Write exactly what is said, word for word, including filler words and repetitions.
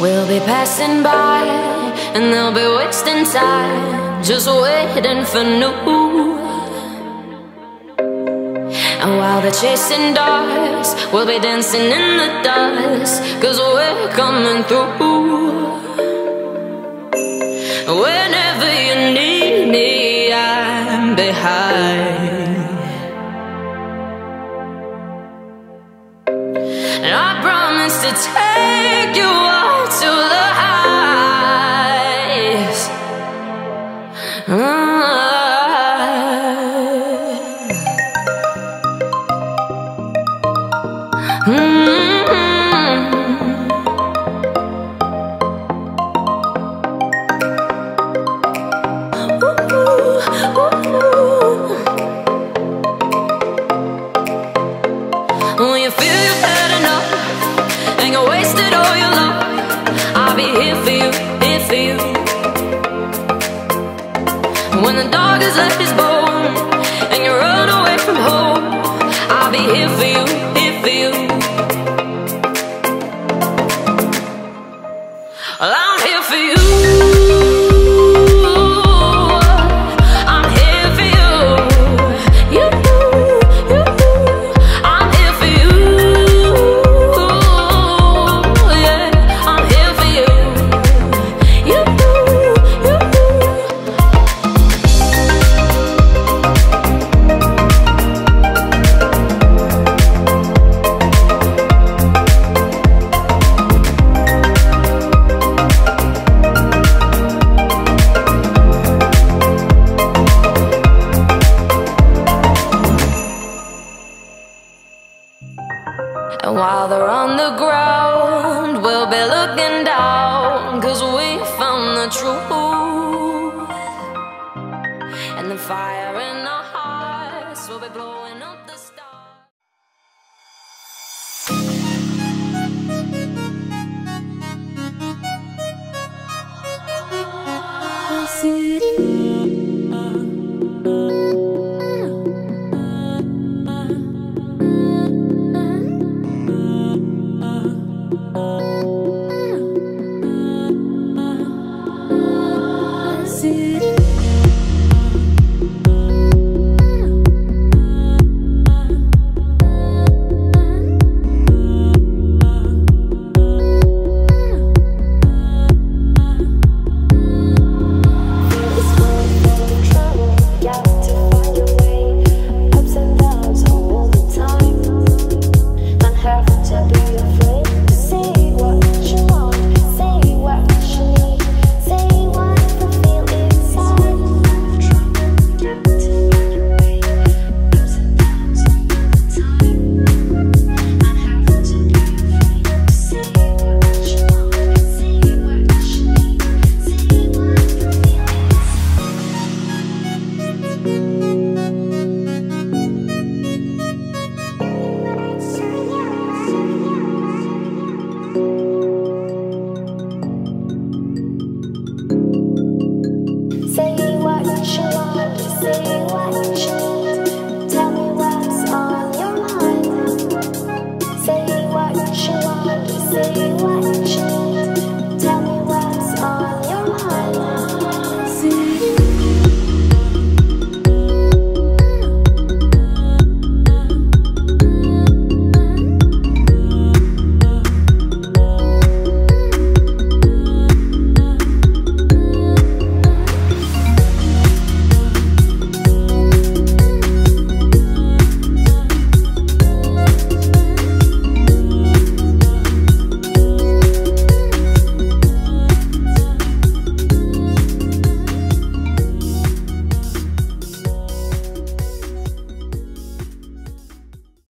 We'll be passing by, and they'll be wasting time, just waiting for new. And while they're chasing dogs, we'll be dancing in the dust, 'cause we're coming through. Whenever you need me, I'm behind, and I promise to take you up to the highs. Mm-hmm. Mm-hmm. Ooh, ooh, ooh. When you feel you've had enough, wasted all your love, I'll be here for you, here for you. When the dog has left his bone and you run away from home, I'll be here for you, here for you. Well, I'm here for you. And while they're on the ground, we'll be looking down, 'cause we found the truth.